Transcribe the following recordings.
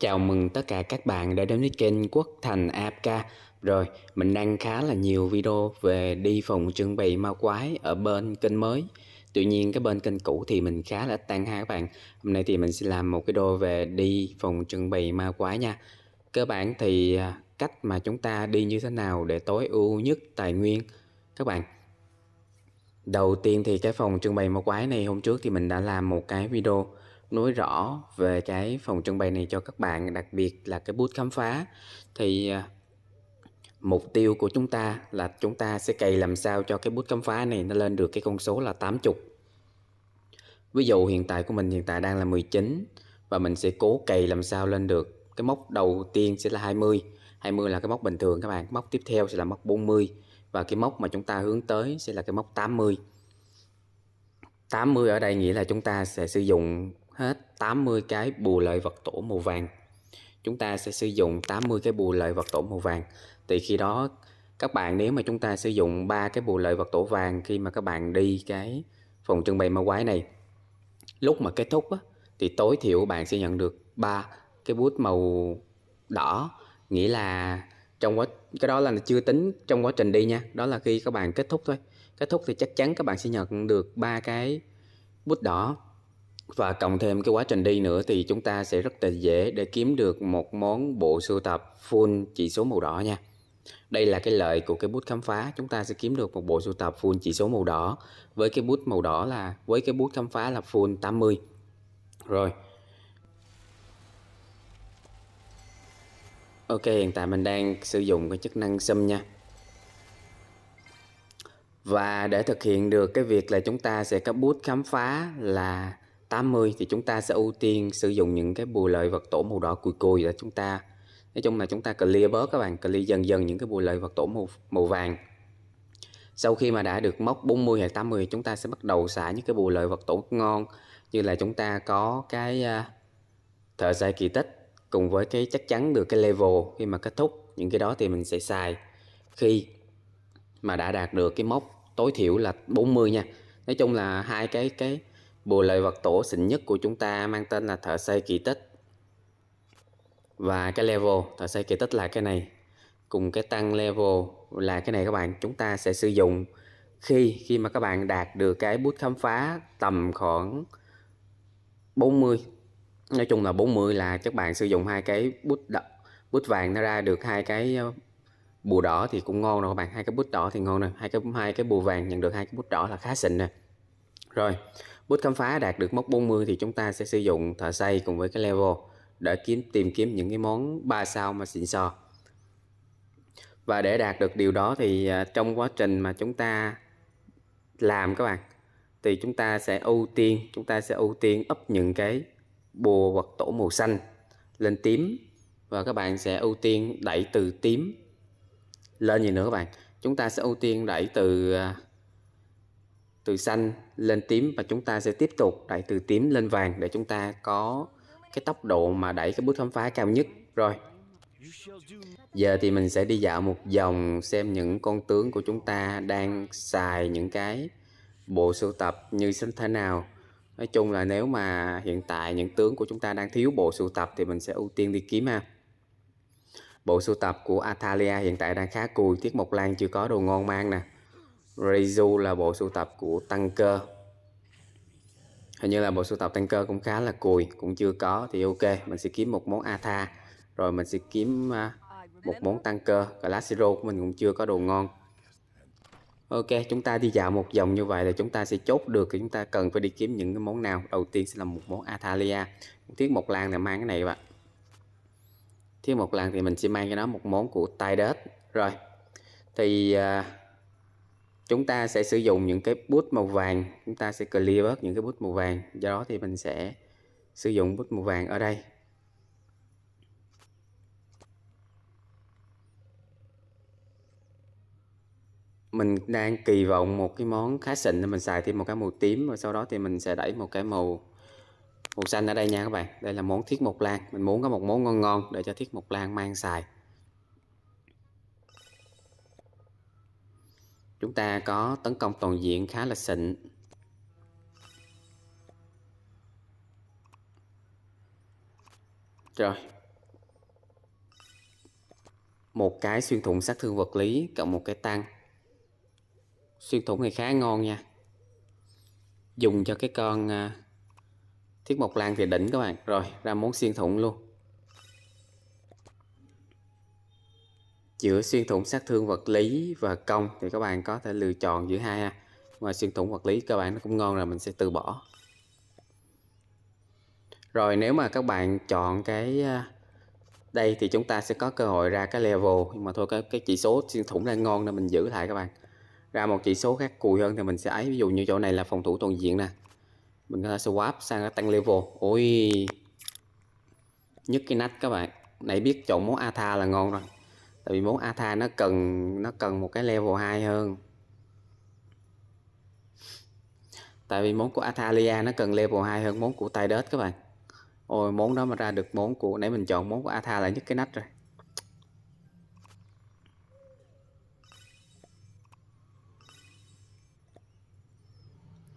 Chào mừng tất cả các bạn đã đến với kênh Quốc Thành AFK. Rồi, mình đăng khá là nhiều video về đi phòng trưng bày ma quái ở bên kênh mới. Tuy nhiên cái bên kênh cũ thì mình khá là tan ha các bạn. Hôm nay thì mình sẽ làm một cái video về đi phòng trưng bày ma quái nha. Cơ bản thì cách mà chúng ta đi như thế nào để tối ưu nhất tài nguyên các bạn. Đầu tiên thì cái phòng trưng bày ma quái này hôm trước thì mình đã làm một cái video nói rõ về cái phòng trưng bày này cho các bạn, đặc biệt là cái bút khám phá. Thì mục tiêu của chúng ta là chúng ta sẽ cày làm sao cho cái bút khám phá này nó lên được cái con số là 80. Ví dụ hiện tại của mình hiện tại đang là 19 và mình sẽ cố cày làm sao lên được cái mốc đầu tiên sẽ là 20. 20 là cái mốc bình thường các bạn, mốc tiếp theo sẽ là mốc 40 và cái mốc mà chúng ta hướng tới sẽ là cái mốc 80. 80 ở đây nghĩa là chúng ta sẽ sử dụng hết 80 cái bù lợi vật tổ màu vàng. Chúng ta sẽ sử dụng 80 cái bù lợi vật tổ màu vàng. Thì khi đó các bạn, nếu mà chúng ta sử dụng 3 cái bù lợi vật tổ vàng khi mà các bạn đi cái phòng trưng bày ma quái này, lúc mà kết thúc á, thì tối thiểu bạn sẽ nhận được 3 cái bút màu đỏ. Nghĩa là trong cái đó là chưa tính trong quá trình đi nha. Đó là khi các bạn kết thúc thôi. Kết thúc thì chắc chắn các bạn sẽ nhận được 3 cái bút đỏ. Và cộng thêm cái quá trình đi nữa thì chúng ta sẽ rất là dễ để kiếm được một món bộ sưu tập full chỉ số màu đỏ nha. Đây là cái lợi của cái bút khám phá. Chúng ta sẽ kiếm được một bộ sưu tập full chỉ số màu đỏ với cái bút màu đỏ là, với cái bút khám phá là full 80. Rồi. Ok, hiện tại mình đang sử dụng cái chức năng sum nha. Và để thực hiện được cái việc là chúng ta sẽ cấp bút khám phá là 80 thì chúng ta sẽ ưu tiên sử dụng những cái bù lợi vật tổ màu đỏ cùi cùi để chúng ta, nói chung là chúng ta clear bớt các bạn, clear dần dần những cái bù lợi vật tổ màu vàng. Sau khi mà đã được mốc 40 hay 80 chúng ta sẽ bắt đầu xả những cái bù lợi vật tổ ngon, như là chúng ta có cái thợ xây kỳ tích cùng với cái chắc chắn được cái level khi mà kết thúc. Những cái đó thì mình sẽ xài khi mà đã đạt được cái mốc tối thiểu là 40 nha. Nói chung là hai cái bù lợi vật tổ xịn nhất của chúng ta mang tên là thợ xây kỳ tích và cái level. Thợ xây kỳ tích là cái này cùng cái tăng level là cái này các bạn. Chúng ta sẽ sử dụng khi mà các bạn đạt được cái bút khám phá tầm khoảng 40. Nói chung là 40 là các bạn sử dụng hai cái bút vàng, nó ra được hai cái bù đỏ thì cũng ngon rồi các bạn. Hai cái bút đỏ thì ngon rồi, hai cái bù vàng nhận được hai cái bút đỏ là khá xịn nè. Rồi, bút khám phá đạt được mốc 40 thì chúng ta sẽ sử dụng thợ xây cùng với cái level để tìm kiếm những cái món 3 sao mà xịn sò. Và để đạt được điều đó thì trong quá trình mà chúng ta làm các bạn, thì chúng ta sẽ ưu tiên up những cái bùa vật tổ màu xanh lên tím và các bạn sẽ ưu tiên đẩy từ tím lên gì nữa các bạn. Chúng ta sẽ ưu tiên đẩy từ xanh lên tím và chúng ta sẽ tiếp tục đẩy từ tím lên vàng để chúng ta có cái tốc độ mà đẩy cái bút khám phá cao nhất. Rồi, giờ thì mình sẽ đi dạo một vòng xem những con tướng của chúng ta đang xài những cái bộ sưu tập như thế nào. Nói chung là nếu mà hiện tại những tướng của chúng ta đang thiếu bộ sưu tập thì mình sẽ ưu tiên đi kiếm ha. Bộ sưu tập của Atalia hiện tại đang khá cùi, Tiết Mộc Lan chưa có đồ ngon mang nè. Reizu là bộ sưu tập của Tăng Cơ. Hình như là bộ sưu tập Tăng Cơ cũng khá là cùi, cũng chưa có thì ok, mình sẽ kiếm một món Atha. Rồi mình sẽ kiếm một món Tăng Cơ. Glaciero của mình cũng chưa có đồ ngon. Ok, chúng ta đi dạo một vòng như vậy là chúng ta sẽ chốt được thì chúng ta cần phải đi kiếm những cái món nào. Đầu tiên sẽ là một món Atalia. Tiết Mộc Lan là mang cái này các bạn. Tiết Mộc Lan thì mình sẽ mang cho nó một món của Tidus. Rồi, thì chúng ta sẽ sử dụng những cái bút màu vàng. Chúng ta sẽ clear bớt những cái bút màu vàng. Do đó thì mình sẽ sử dụng bút màu vàng ở đây. Mình đang kỳ vọng một cái món khá xịn nên mình xài thêm một cái màu tím. Và sau đó thì mình sẽ đẩy một cái màu xanh ở đây nha các bạn. Đây là món Tiết Mộc Lan. Mình muốn có một món ngon ngon để cho Tiết Mộc Lan mang xài. Chúng ta có tấn công toàn diện khá là xịn. Rồi, một cái xuyên thủng sát thương vật lý cộng một cái tăng. Xuyên thủng thì khá ngon nha, dùng cho cái con Thiết Mộc Lan thì đỉnh các bạn. Rồi ra món xuyên thủng luôn, giữa xuyên thủng sát thương vật lý và công thì các bạn có thể lựa chọn giữa hai ha. Mà xuyên thủng vật lý các bạn nó cũng ngon rồi, mình sẽ từ bỏ. Rồi nếu mà các bạn chọn cái đây thì chúng ta sẽ có cơ hội ra cái level, nhưng mà thôi cái chỉ số xuyên thủng đang ngon nên mình giữ lại các bạn. Ra một chỉ số khác cùi hơn thì mình sẽ ấy, ví dụ như chỗ này là phòng thủ toàn diện nè, mình có thể swap sang tăng level. Ôi nhất cái nách các bạn, nãy biết chọn món Atha là ngon rồi, tại vì món Atha nó cần một cái level 2 hơn, tại vì món của Athalia nó cần level 2 hơn món của Tidus các bạn. Ôi món đó mà ra được món của nãy mình chọn món của Atha là nhất cái nách rồi.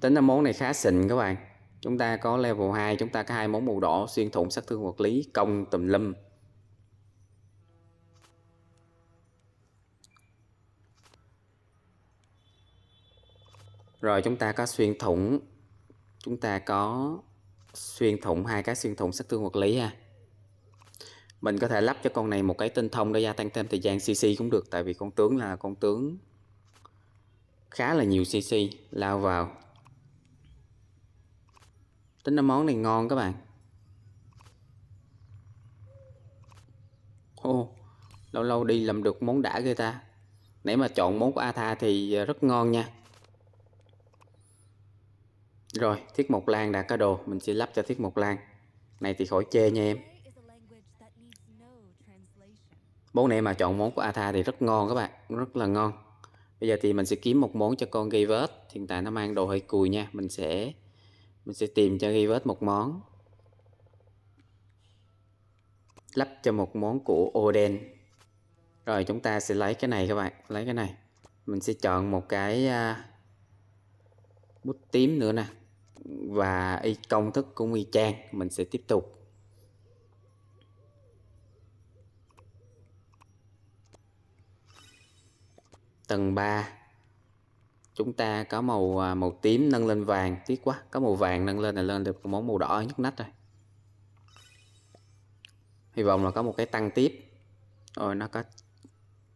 Tính ra món này khá xịn các bạn. Chúng ta có level 2, chúng ta có hai món màu đỏ, xuyên thủng sát thương vật lý, công tùm lum. Rồi chúng ta có xuyên thủng, chúng ta có xuyên thủng, hai cái xuyên thủng sát thương vật lý ha. Mình có thể lắp cho con này một cái tinh thông để gia tăng thêm thời gian CC cũng được, tại vì con tướng là con tướng khá là nhiều CC. Lao vào, tính ra món này ngon các bạn. Ô, lâu lâu đi làm được món đã ghê ta. Nãy mà chọn món của Atha thì rất ngon nha. Rồi Thiết Mộc Lan đã có đồ, mình sẽ lắp cho Thiết Mộc Lan này thì khỏi chê nha em. Món này mà chọn món của Atha thì rất ngon các bạn, rất là ngon. Bây giờ thì mình sẽ kiếm một món cho con Givert. Hiện tại nó mang đồ hơi cùi nha, mình sẽ tìm cho Givert một món, lắp cho một món của Oden. Rồi chúng ta sẽ lấy cái này các bạn, lấy cái này. Mình sẽ chọn một cái bút tím nữa nè, và y công thức của y chang. Mình sẽ tiếp tục. Tầng 3 chúng ta có màu tím nâng lên vàng, tiếc quá, có màu vàng nâng lên là lên được món màu đỏ nhức nách rồi. Hy vọng là có một cái tăng tiếp. Rồi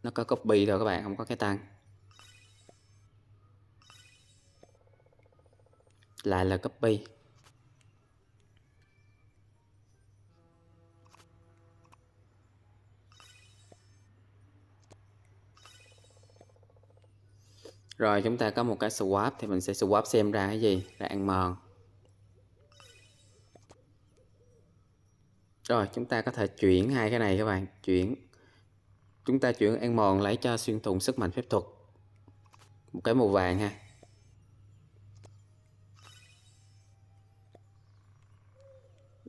nó có copy thôi các bạn, không có cái tăng. Lại là copy. Rồi chúng ta có một cái swap thì mình sẽ swap xem ra cái gì, ra ăn mòn. Rồi chúng ta có thể chuyển hai cái này các bạn, chuyển. Chúng ta chuyển ăn mòn lấy cho xuyên thủng sức mạnh phép thuật, một cái màu vàng ha.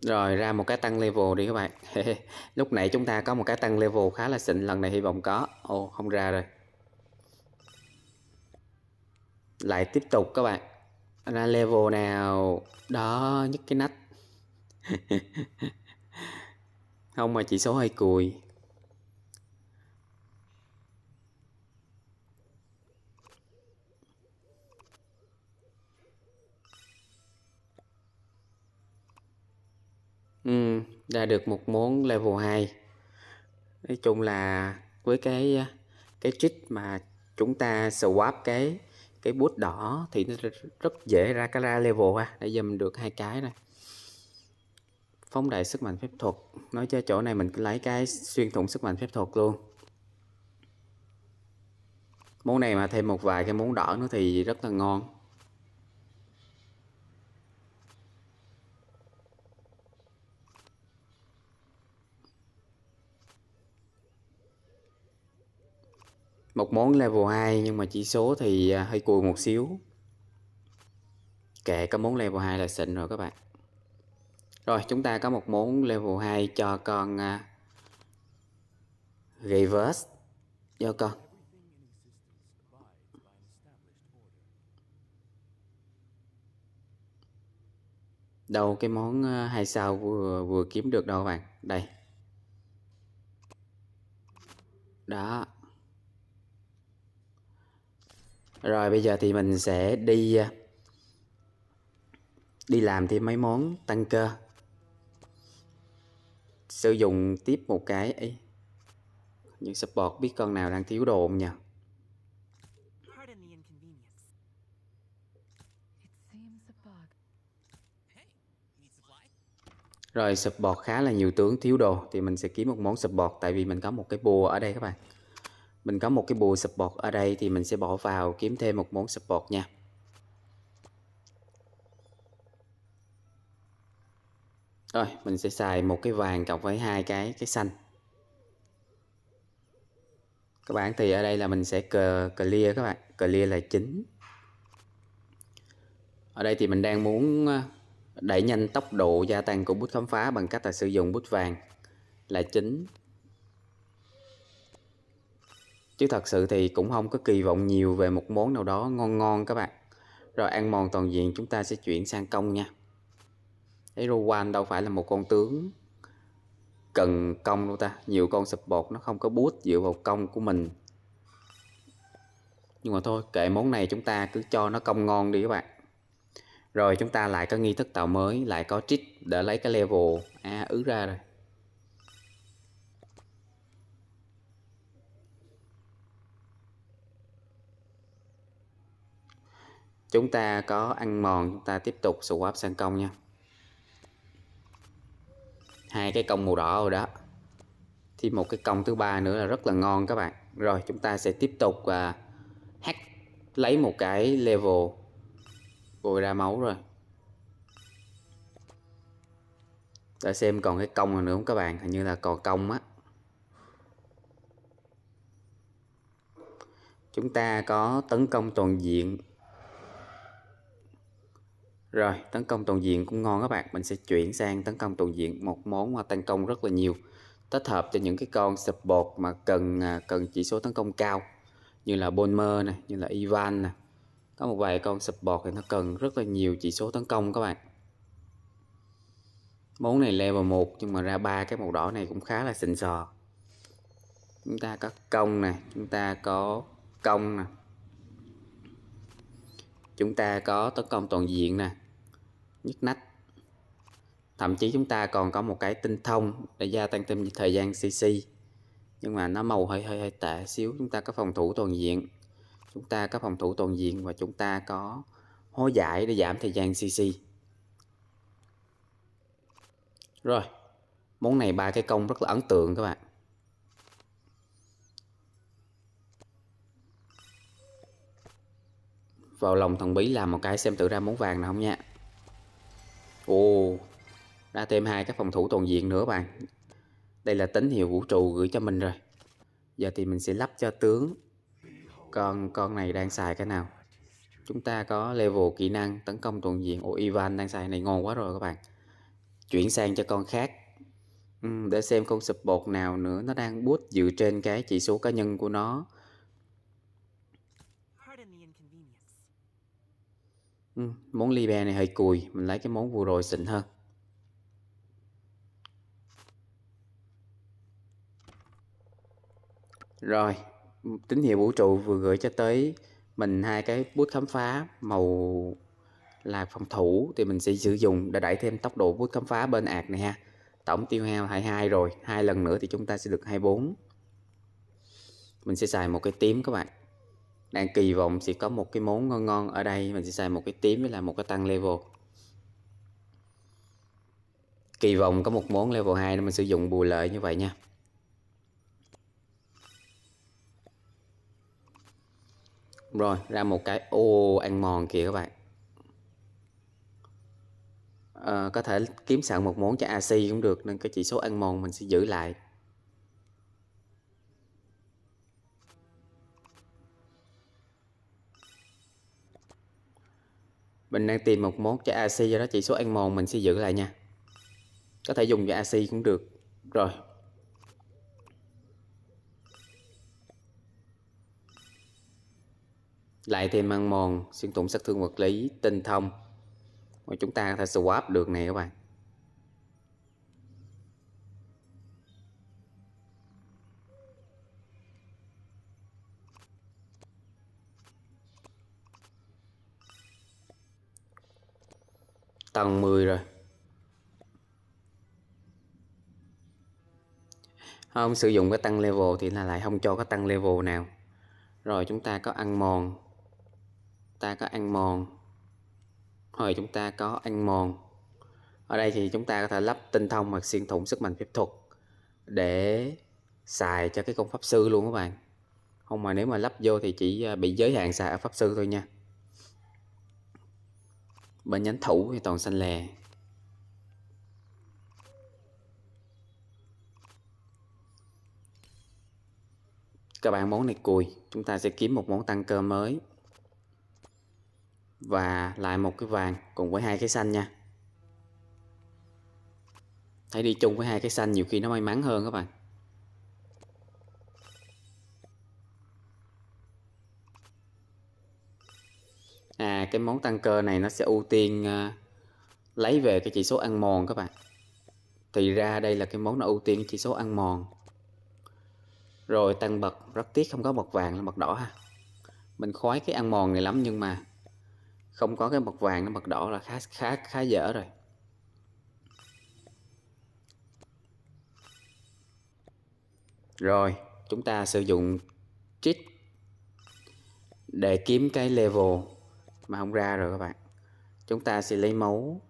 Rồi ra một cái tăng level đi các bạn. Lúc nãy chúng ta có một cái tăng level khá là xịn, lần này hy vọng có. Ồ không ra rồi. Lại tiếp tục các bạn. Ra level nào. Đó nhất cái nách. Không mà chỉ số hơi cùi. Ra được một món level 2. Nói chung là với cái trick mà chúng ta swap cái bút đỏ thì nó rất dễ ra cái level ha. Để dùm được hai cái này. Phóng đại sức mạnh phép thuật. Nói cho chỗ này mình lấy cái xuyên thủng sức mạnh phép thuật luôn. Món này mà thêm một vài cái món đỏ nữa thì rất là ngon. Một món level 2 nhưng mà chỉ số thì hơi cùi một xíu. Kệ, có món level 2 là xịn rồi các bạn. Rồi chúng ta có một món level 2 cho con Reverse. Vô con. Đâu cái món 2 sao vừa kiếm được đâu các bạn. Đây. Đó. Rồi bây giờ thì mình sẽ đi làm thêm mấy món tăng cơ. Sử dụng tiếp một cái ấy. Những support biết con nào đang thiếu đồ không nhỉ? Rồi support khá là nhiều tướng thiếu đồ. Thì mình sẽ kiếm một món support. Tại vì mình có một cái bùa ở đây các bạn. Mình có một cái bùa support ở đây. Thì mình sẽ bỏ vào kiếm thêm một món support nha. Rồi mình sẽ xài một cái vàng cộng với hai cái xanh. Các bạn thì ở đây là mình sẽ clear các bạn. Clear là chính. Ở đây thì mình đang muốn đẩy nhanh tốc độ gia tăng của bút khám phá bằng cách là sử dụng bút vàng là chính. Chứ thật sự thì cũng không có kỳ vọng nhiều về một món nào đó ngon ngon các bạn. Rồi ăn mòn toàn diện chúng ta sẽ chuyển sang công nha. Hero One đâu phải là một con tướng cần công đâu ta. Nhiều con support nó không có boost dựa vào công của mình. Nhưng mà thôi kệ món này chúng ta cứ cho nó công ngon đi các bạn. Rồi chúng ta lại có nghi thức tạo mới. Lại có trick để lấy cái level. À ứ ra rồi. Chúng ta có ăn mòn. Chúng ta tiếp tục swap sang công nha. Hai cái công màu đỏ rồi đó. Thêm một cái công thứ ba nữa là rất là ngon các bạn. Rồi chúng ta sẽ tiếp tục hack. Lấy một cái level. Bồi ra máu rồi. Để xem còn cái công nào nữa không các bạn. Hình như là còn công á. Chúng ta có tấn công toàn diện. Rồi tấn công toàn diện cũng ngon các bạn. Mình sẽ chuyển sang tấn công toàn diện. Một món mà tăng công rất là nhiều. Tích hợp cho những cái con support mà cần chỉ số tấn công cao. Như là Bomber này, như là Ivan này. Có một vài con support thì nó cần rất là nhiều chỉ số tấn công các bạn. Món này level 1 nhưng mà ra ba cái màu đỏ này cũng khá là xịn sò. Chúng ta có công nè, chúng ta có công nè. Chúng ta có tấn công toàn diện nè. Nhức nách. Thậm chí chúng ta còn có một cái tinh thông để gia tăng thêm thời gian CC. Nhưng mà nó màu hơi tệ xíu. Chúng ta có phòng thủ toàn diện. Chúng ta có phòng thủ toàn diện và chúng ta có hối giải để giảm thời gian CC. Rồi, món này ba cái công rất là ấn tượng các bạn. Vào lòng thần bí làm một cái xem tự ra món vàng nào không nha. Ồ, ra thêm hai cái phòng thủ toàn diện nữa bạn. Đây là tín hiệu vũ trụ gửi cho mình rồi. Giờ thì mình sẽ lắp cho tướng. Con này đang xài cái nào? Chúng ta có level kỹ năng tấn công toàn diện. Ồ, Ivan đang xài này ngon quá rồi các bạn. Chuyển sang cho con khác. Để xem con support nào nữa. Nó đang boost dựa trên cái chỉ số cá nhân của nó. Món Libe này hơi cùi. Mình lấy cái món vừa rồi xịn hơn. Rồi tín hiệu vũ trụ vừa gửi cho tới mình hai cái bút khám phá màu là phòng thủ thì mình sẽ sử dụng để đẩy thêm tốc độ bút khám phá bên ạc này ha. Tổng tiêu hao 22 rồi, hai lần nữa thì chúng ta sẽ được 24. Mình sẽ xài một cái tím các bạn. Đang kỳ vọng sẽ có một cái món ngon ngon ở đây, mình sẽ xài một cái tím với là một cái tăng level. Kỳ vọng có một món level 2 để mình sử dụng bù lợi như vậy nha. Rồi, ra một cái ô ăn mòn kìa các bạn. Có thể kiếm sẵn một món cho AC cũng được. Nên cái chỉ số ăn mòn mình sẽ giữ lại. Mình đang tìm một món cho AC, do đó chỉ số ăn mòn mình sẽ giữ lại nha. Có thể dùng cho AC cũng được. Rồi lại thêm ăn mòn, xuyên tụng sát thương vật lý, tinh thông. Và chúng ta có thể swap được này các bạn. tầng 10 rồi. Không sử dụng cái tăng level thì là lại không cho cái tăng level nào. Rồi chúng ta có ăn mòn. Ở đây thì chúng ta có thể lắp tinh thông hoặc xuyên thủng sức mạnh phép thuật để xài cho cái con pháp sư luôn các bạn. Không mà nếu mà lắp vô thì chỉ bị giới hạn xài ở pháp sư thôi nha. Bên nhánh thủ thì toàn xanh lè. Các bạn món này cùi, chúng ta sẽ kiếm một món tăng cơ mới. Và lại một cái vàng cùng với hai cái xanh nha. Hãy đi chung với hai cái xanh nhiều khi nó may mắn hơn các bạn. À, cái món tăng cơ này nó sẽ ưu tiên lấy về cái chỉ số ăn mòn các bạn. Thì ra đây là cái món nó ưu tiên chỉ số ăn mòn. Rồi tăng bậc, rất tiếc không có bậc vàng là bậc đỏ ha. Mình khoái cái ăn mòn này lắm nhưng mà không có cái bậc vàng nó bậc đỏ là khá dở rồi. Rồi, chúng ta sử dụng cheat để kiếm cái level mà không ra rồi các bạn. Chúng ta sẽ lấy máu.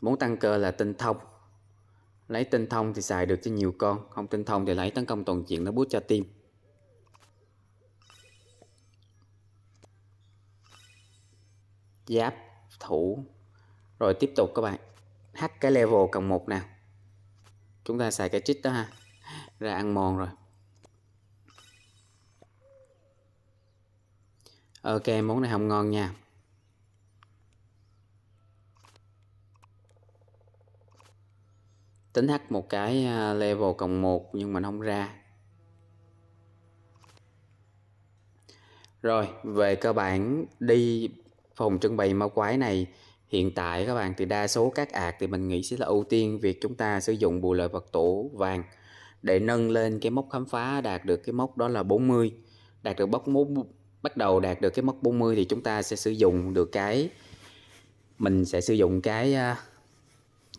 Muốn tăng cơ là tinh thông. Lấy tinh thông thì xài được cho nhiều con, không tinh thông thì lấy tấn công toàn diện nó boost cho team. Giáp thủ. Rồi tiếp tục các bạn, hack cái level cộng 1 nào. Chúng ta xài cái cheat đó ha. Ra ăn mòn rồi. Ok, món này không ngon nha. Tính hack một cái level cộng 1 nhưng mà nó không ra. Rồi, về cơ bản đi phòng trưng bày ma quái này hiện tại các bạn thì đa số các ạc thì mình nghĩ sẽ là ưu tiên việc chúng ta sử dụng bù lợi vật tổ vàng để nâng lên cái mốc khám phá, đạt được cái mốc đó là 40. Đạt được bắt đầu đạt được cái mốc 40 thì chúng ta sẽ sử dụng được cái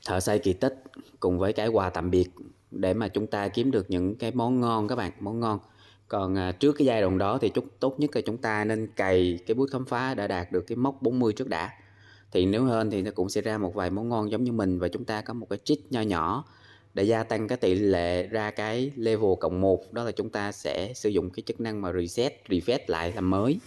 thợ xây kỳ tích cùng với cái quà tạm biệt để mà chúng ta kiếm được những cái món ngon các bạn, món ngon. Còn trước cái giai đoạn đó thì tốt nhất là chúng ta nên cày cái bước khám phá đã đạt được cái mốc 40 trước đã. Thì nếu hơn thì nó cũng sẽ ra một vài món ngon giống như mình. Và chúng ta có một cái cheat nho nhỏ để gia tăng cái tỷ lệ ra cái level cộng 1. Đó là chúng ta sẽ sử dụng cái chức năng mà refresh lại làm mới.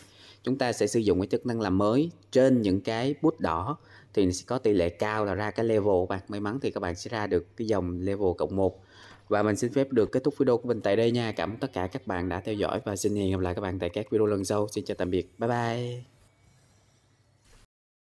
Chúng ta sẽ sử dụng cái chức năng làm mới trên những cái bút đỏ thì sẽ có tỷ lệ cao là ra cái level bạn. May mắn thì các bạn sẽ ra được cái dòng level cộng 1. Và mình xin phép được kết thúc video của mình tại đây nha. Cảm ơn tất cả các bạn đã theo dõi và xin hẹn gặp lại các bạn tại các video lần sau. Xin chào tạm biệt. Bye bye.